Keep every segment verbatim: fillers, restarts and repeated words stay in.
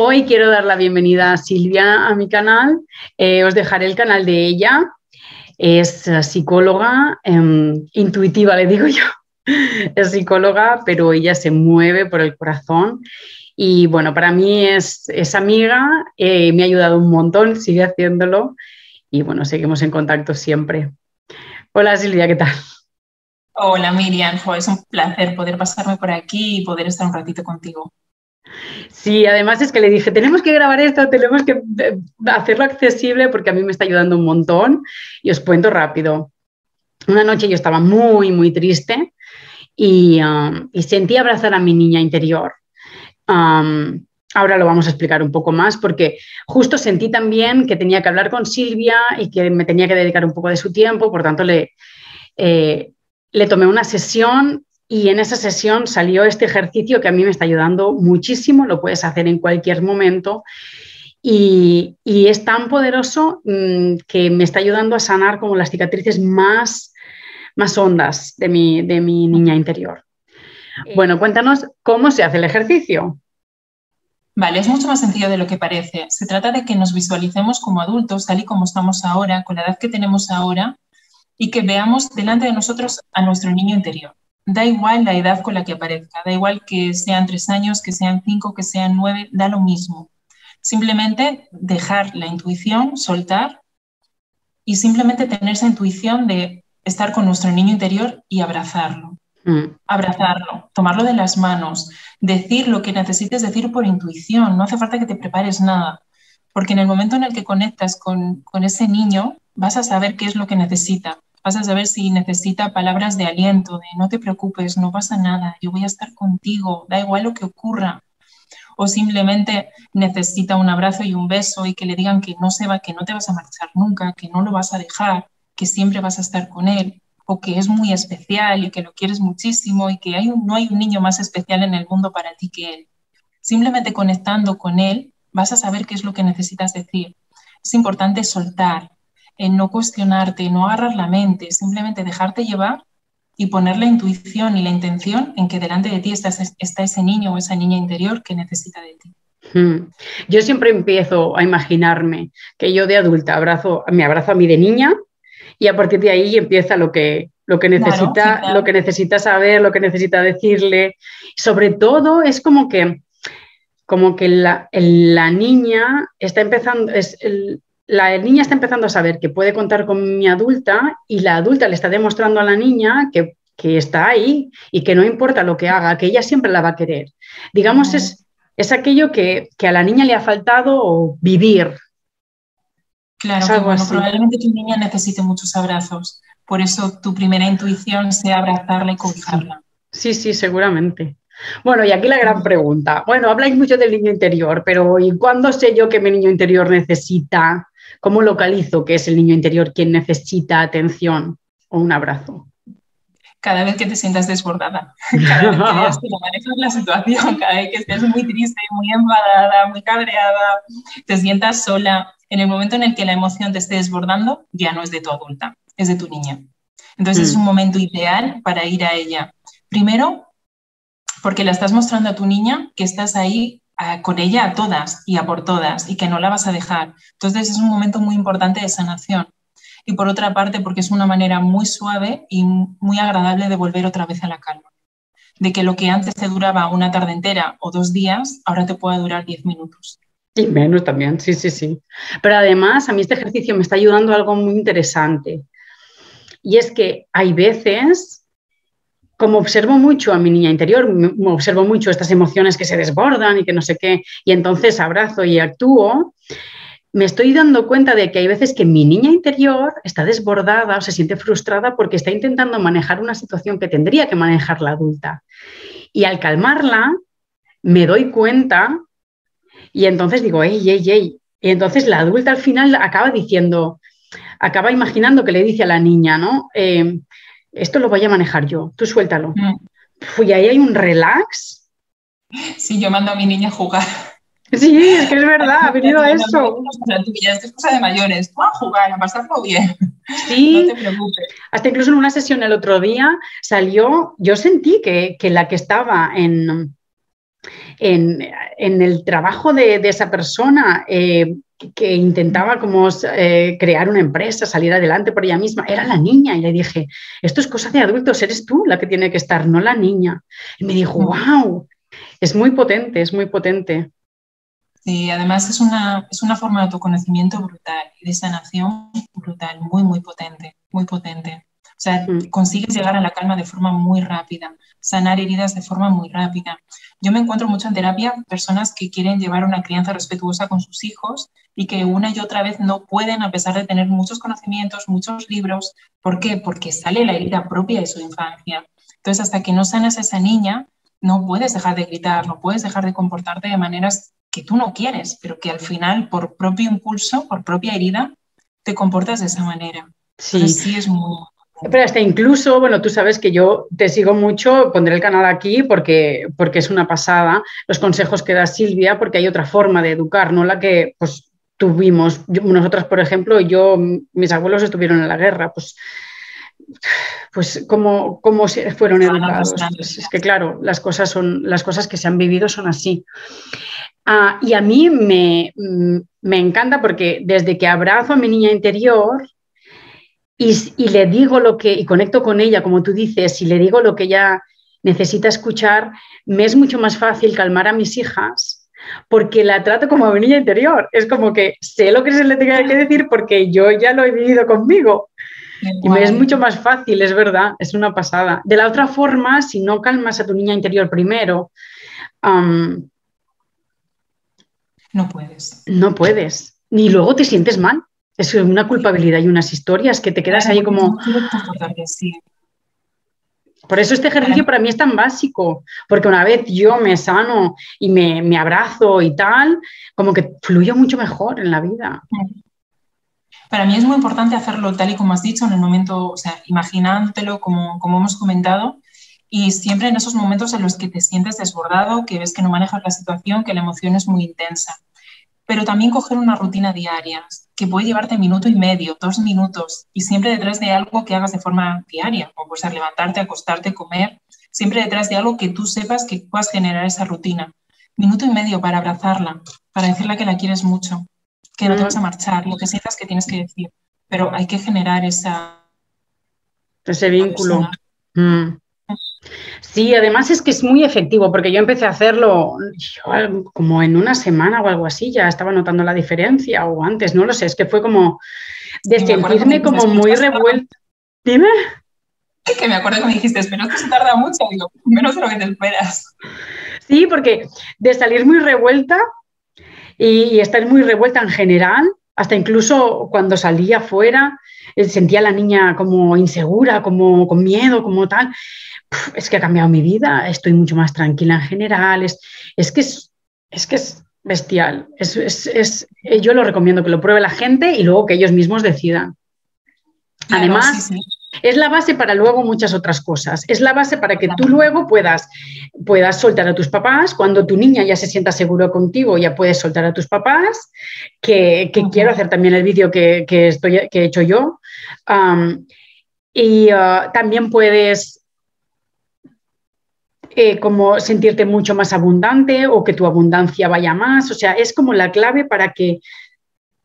Hoy quiero dar la bienvenida a Silvia a mi canal. Eh, os dejaré el canal de ella. Es psicóloga, eh, intuitiva le digo yo. Es psicóloga, pero ella se mueve por el corazón. Y bueno, para mí es, es amiga, eh, me ha ayudado un montón, sigue haciéndolo. Y bueno, seguimos en contacto siempre. Hola Silvia, ¿qué tal? Hola Miriam, es un placer poder pasarme por aquí y poder estar un ratito contigo. Sí, además es que le dije, tenemos que grabar esto, tenemos que hacerlo accesible porque a mí me está ayudando un montón y os cuento rápido. Una noche yo estaba muy, muy triste y, um, y sentí abrazar a mi niña interior. Um, ahora lo vamos a explicar un poco más porque justo sentí también que tenía que hablar con Silvia y que me tenía que dedicar un poco de su tiempo, por tanto le, eh, le tomé una sesión. Y en esa sesión salió este ejercicio que a mí me está ayudando muchísimo, lo puedes hacer en cualquier momento y, y es tan poderoso mmm, que me está ayudando a sanar como las cicatrices más, más hondas de mi, de mi niña interior. Bueno, cuéntanos cómo se hace el ejercicio. Vale, es mucho más sencillo de lo que parece. Se trata de que nos visualicemos como adultos, tal y como estamos ahora, con la edad que tenemos ahora y que veamos delante de nosotros a nuestro niño interior. Da igual la edad con la que aparezca, da igual que sean tres años, que sean cinco, que sean nueve, da lo mismo. Simplemente dejar la intuición, soltar y simplemente tener esa intuición de estar con nuestro niño interior y abrazarlo. Mm. Abrazarlo, tomarlo de las manos, decir lo que necesites decir por intuición, no hace falta que te prepares nada. Porque en el momento en el que conectas con, con ese niño, vas a saber qué es lo que necesita. Vas a saber si necesita palabras de aliento, de no te preocupes, no pasa nada, yo voy a estar contigo, da igual lo que ocurra. O simplemente necesita un abrazo y un beso y que le digan que no se va, que no te vas a marchar nunca, que no lo vas a dejar, que siempre vas a estar con él, o que es muy especial y que lo quieres muchísimo y que hay un, no hay un niño más especial en el mundo para ti que él. Simplemente conectando con él vas a saber qué es lo que necesitas decir. Es importante soltar. En no cuestionarte, no agarrar la mente, simplemente dejarte llevar y poner la intuición y la intención en que delante de ti está, está ese niño o esa niña interior que necesita de ti. Hmm. Yo siempre empiezo a imaginarme que yo de adulta abrazo, me abrazo a mí de niña y a partir de ahí empieza lo que, lo que necesita, claro, sí, claro. Lo que necesita saber, lo que necesita decirle. Sobre todo es como que, como que la, la niña está empezando... Es el, La niña está empezando a saber que puede contar con mi adulta y la adulta le está demostrando a la niña que, que está ahí y que no importa lo que haga, que ella siempre la va a querer. Digamos, es, es aquello que, que a la niña le ha faltado vivir. Claro, que, bueno, probablemente tu niña necesite muchos abrazos. Por eso tu primera intuición sea abrazarla y cobijarla. Sí, sí, seguramente. Bueno, y aquí la gran pregunta. Bueno, habláis mucho del niño interior, pero ¿y cuándo sé yo que mi niño interior necesita? ¿Cómo localizo que es el niño interior quien necesita atención o un abrazo? Cada vez que te sientas desbordada, cada vez que veas que no manejas la situación, cada vez que estés muy triste, muy enfadada, muy cabreada, te sientas sola, en el momento en el que la emoción te esté desbordando, ya no es de tu adulta, es de tu niña. Entonces mm. es un momento ideal para ir a ella. Primero, porque la estás mostrando a tu niña que estás ahí con ella a todas y a por todas y que no la vas a dejar. Entonces es un momento muy importante de sanación. Y por otra parte, porque es una manera muy suave y muy agradable de volver otra vez a la calma. De que lo que antes te duraba una tarde entera o dos días, ahora te puede durar diez minutos. Y menos también, sí, sí, sí. Pero además a mí este ejercicio me está ayudando a algo muy interesante. Y es que hay veces... Como observo mucho a mi niña interior, me observo mucho estas emociones que se desbordan y que no sé qué, y entonces abrazo y actúo, me estoy dando cuenta de que hay veces que mi niña interior está desbordada o se siente frustrada porque está intentando manejar una situación que tendría que manejar la adulta. Y al calmarla, me doy cuenta y entonces digo, ey, ey, ey. Y entonces la adulta al final acaba diciendo, acaba imaginando que le dice a la niña, ¿no? Eh, Esto lo voy a manejar yo, tú suéltalo. Mm. Y ahí hay un relax. Sí, yo mando a mi niña a jugar. Sí, es que es verdad, ha venido a eso. Esto es cosa de mayores, tú a jugar, a pasarlo bien. Sí, no te preocupes. Hasta incluso en una sesión el otro día salió, yo sentí que, que la que estaba en, en, en el trabajo de, de esa persona eh, que intentaba como eh, crear una empresa, salir adelante por ella misma, era la niña. Y le dije, esto es cosa de adultos, eres tú la que tiene que estar, no la niña. Y me dijo, wow, es muy potente, es muy potente. Sí, además es una, es una forma de autoconocimiento brutal y de sanación brutal, muy, muy potente, muy potente. O sea, mm. consigues llegar a la calma de forma muy rápida, sanar heridas de forma muy rápida. Yo me encuentro mucho en terapia personas que quieren llevar una crianza respetuosa con sus hijos y que una y otra vez no pueden, a pesar de tener muchos conocimientos, muchos libros. ¿Por qué? Porque sale la herida propia de su infancia. Entonces, hasta que no sanas a esa niña, no puedes dejar de gritar, no puedes dejar de comportarte de maneras que tú no quieres, pero que al final, por propio impulso, por propia herida, te comportas de esa manera. Sí, entonces, sí es muy... Pero hasta incluso, bueno, tú sabes que yo te sigo mucho, pondré el canal aquí porque, porque es una pasada los consejos que da Silvia, porque hay otra forma de educar, ¿no? La que pues tuvimos, yo, nosotras, por ejemplo, yo, mis abuelos estuvieron en la guerra, pues... Pues cómo, cómo fueron educados. Es que claro, las cosas, son, las cosas que se han vivido son así. Ah, y a mí me, me encanta porque desde que abrazo a mi niña interior y, y le digo lo que, y conecto con ella, como tú dices, y le digo lo que ella necesita escuchar, me es mucho más fácil calmar a mis hijas. Porque la trato como a mi niña interior. Es como que sé lo que se le tenga que decir porque yo ya lo he vivido conmigo. Igual. Y me es mucho más fácil, es verdad, es una pasada. De la otra forma, si no calmas a tu niña interior primero... Um, no puedes. No puedes. Y luego te sientes mal. Es una culpabilidad y unas historias que te quedas ahí como... Por eso este ejercicio para mí es tan básico, porque una vez yo me sano y me, me abrazo y tal, como que fluyo mucho mejor en la vida. Para mí es muy importante hacerlo tal y como has dicho, en el momento, o sea, imaginándotelo como, como hemos comentado, y siempre en esos momentos en los que te sientes desbordado, que ves que no manejas la situación, que la emoción es muy intensa. Pero también coger una rutina diaria, que puede llevarte minuto y medio, dos minutos, y siempre detrás de algo que hagas de forma diaria, como puede ser levantarte, acostarte, comer, siempre detrás de algo que tú sepas que puedas generar esa rutina. Minuto y medio para abrazarla, para decirle que la quieres mucho, que no te vas a marchar, lo que sientas que tienes que decir, pero hay que generar esa... Ese vínculo. Sí, además es que es muy efectivo, porque yo empecé a hacerlo yo, como en una semana o algo así, ya estaba notando la diferencia, o antes, no lo sé, es que fue como de sí, sentirme como muy revuelta. Dime. Es que me acuerdo que me dijiste, pero esto se tarda mucho, digo, menos de lo que te esperas. Sí, porque de salir muy revuelta y, y estar muy revuelta en general, hasta incluso cuando salía afuera, sentía a la niña como insegura, como con miedo, como tal... Es que ha cambiado mi vida, estoy mucho más tranquila en general, es, es, que, es, es que es bestial. Es, es, es, yo lo recomiendo que lo pruebe la gente y luego que ellos mismos decidan. Claro, además, sí, sí. Es la base para luego muchas otras cosas. Es la base para que tú luego puedas, puedas soltar a tus papás, cuando tu niña ya se sienta segura contigo, ya puedes soltar a tus papás, que, que uh-huh. Quiero hacer también el vídeo que, que, estoy, que he hecho yo. Um, y uh, también puedes... Eh, como sentirte mucho más abundante o que tu abundancia vaya más, o sea, es como la clave para que,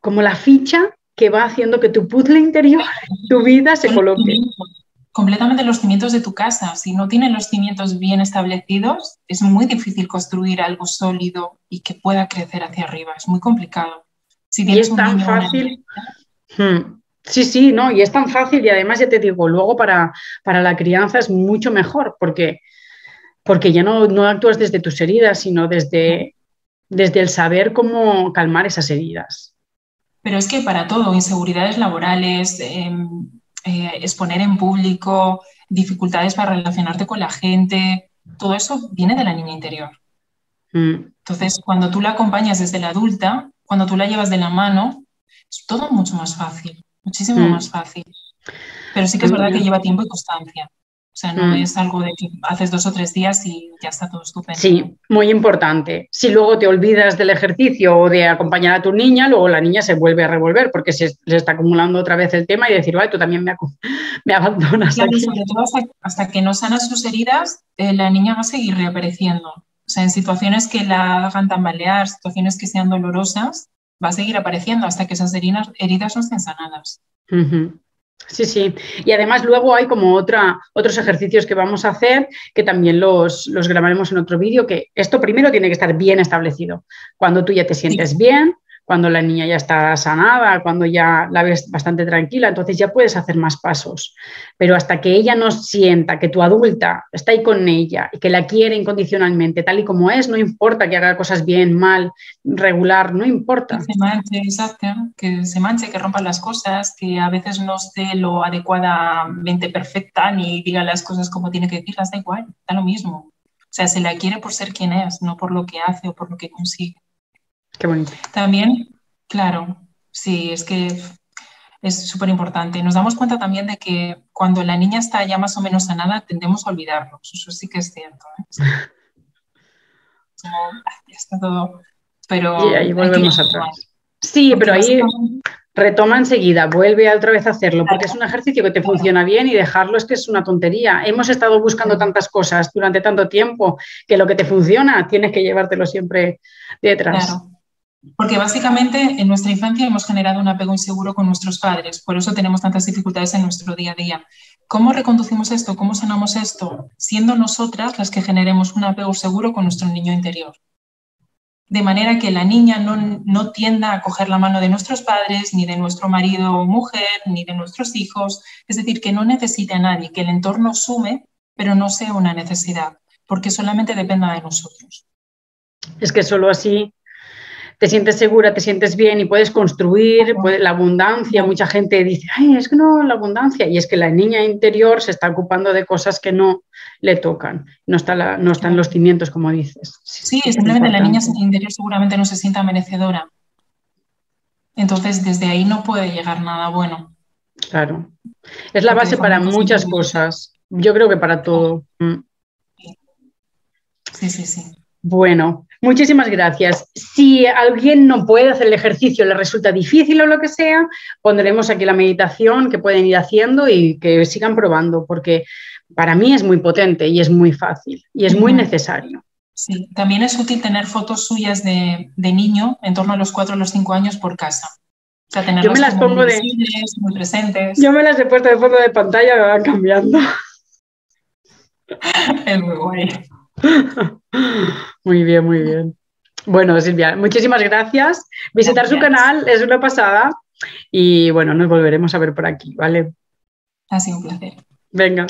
como la ficha que va haciendo que tu puzzle interior, tu vida se coloque. Completamente los cimientos de tu casa, si no tienes los cimientos bien establecidos, es muy difícil construir algo sólido y que pueda crecer hacia arriba, es muy complicado. Si tienes y es tan fácil... Sí, sí, no, y es tan fácil y además ya te digo, luego para, para la crianza es mucho mejor porque... Porque ya no, no actúas desde tus heridas, sino desde, desde el saber cómo calmar esas heridas. Pero es que para todo, inseguridades laborales, eh, eh, exponer en público, dificultades para relacionarte con la gente, todo eso viene de la niña interior. Mm. Entonces, cuando tú la acompañas desde la adulta, cuando tú la llevas de la mano, es todo mucho más fácil, muchísimo mm. más fácil. Pero sí que es verdad que lleva tiempo y constancia. O sea, no es algo de que haces dos o tres días y ya está todo estupendo. Sí, muy importante. Si luego te olvidas del ejercicio o de acompañar a tu niña, luego la niña se vuelve a revolver porque se, se está acumulando otra vez el tema y decir, ay, tú también me, me abandonas. Claro, aquí. Sobre todo hasta, hasta que no sanas sus heridas, eh, la niña va a seguir reapareciendo. sea, en situaciones que la hagan tambalear, situaciones que sean dolorosas, va a seguir apareciendo hasta que esas heridas, heridas no estén sanadas. Uh-huh. Sí, sí. Y además luego hay como otra, otros ejercicios que vamos a hacer, que también los, los grabaremos en otro vídeo, que esto primero tiene que estar bien establecido. Cuando tú ya te sientes sí. bien, cuando la niña ya está sanada, cuando ya la ves bastante tranquila, entonces ya puedes hacer más pasos. Pero hasta que ella no sienta que tu adulta está ahí con ella y que la quiere incondicionalmente, tal y como es, no importa que haga cosas bien, mal, regular, no importa. Que se manche, exacto, que se manche, que rompan las cosas, que a veces no esté lo adecuadamente perfecta ni diga las cosas como tiene que decirlas, da igual, da lo mismo. O sea, se la quiere por ser quien es, no por lo que hace o por lo que consigue. Qué bonito. También, claro, sí, es que es súper importante. Nos damos cuenta también de que cuando la niña está ya más o menos sanada, tendemos a olvidarnos. Eso sí que es cierto, ¿eh? No, ya está todo. Pero y ahí volvemos atrás. Sí, porque pero ahí retoma enseguida, vuelve otra vez a hacerlo, porque es un ejercicio que te funciona bien y dejarlo es que es una tontería. Hemos estado buscando tantas cosas durante tanto tiempo que lo que te funciona tienes que llevártelo siempre detrás. Claro. Porque básicamente en nuestra infancia hemos generado un apego inseguro con nuestros padres, por eso tenemos tantas dificultades en nuestro día a día. ¿Cómo reconducimos esto? ¿Cómo sanamos esto? Siendo nosotras las que generemos un apego seguro con nuestro niño interior. De manera que la niña no, no tienda a coger la mano de nuestros padres, ni de nuestro marido o mujer, ni de nuestros hijos. Es decir, que no necesite a nadie, que el entorno sume, pero no sea una necesidad, porque solamente dependa de nosotros. Es que solo así te sientes segura, te sientes bien y puedes construir puede, la abundancia. Mucha gente dice, ay, es que no, la abundancia. Y es que la niña interior se está ocupando de cosas que no le tocan. No, está la, no están los cimientos, como dices. Sí, sí, simplemente la niña interior seguramente no se sienta merecedora. Entonces, desde ahí no puede llegar nada bueno. Claro. Es la base para muchas cosas. Yo creo que para todo. Sí, sí, sí. Bueno, muchísimas gracias. Si alguien no puede hacer el ejercicio, le resulta difícil o lo que sea, pondremos aquí la meditación que pueden ir haciendo y que sigan probando, porque para mí es muy potente y es muy fácil y es muy necesario. Sí, también es útil tener fotos suyas de, de niño en torno a los cuatro o los cinco años por casa. O sea, tenerlas yo me las pongo de, muy presentes. Yo me las he puesto de fondo de pantalla, me van cambiando. Es muy guay. Muy bien, muy bien. Bueno, Silvia, muchísimas gracias. Visitar gracias. Su canal es una pasada y bueno, nos volveremos a ver por aquí, ¿vale? Ha sido un placer. Venga.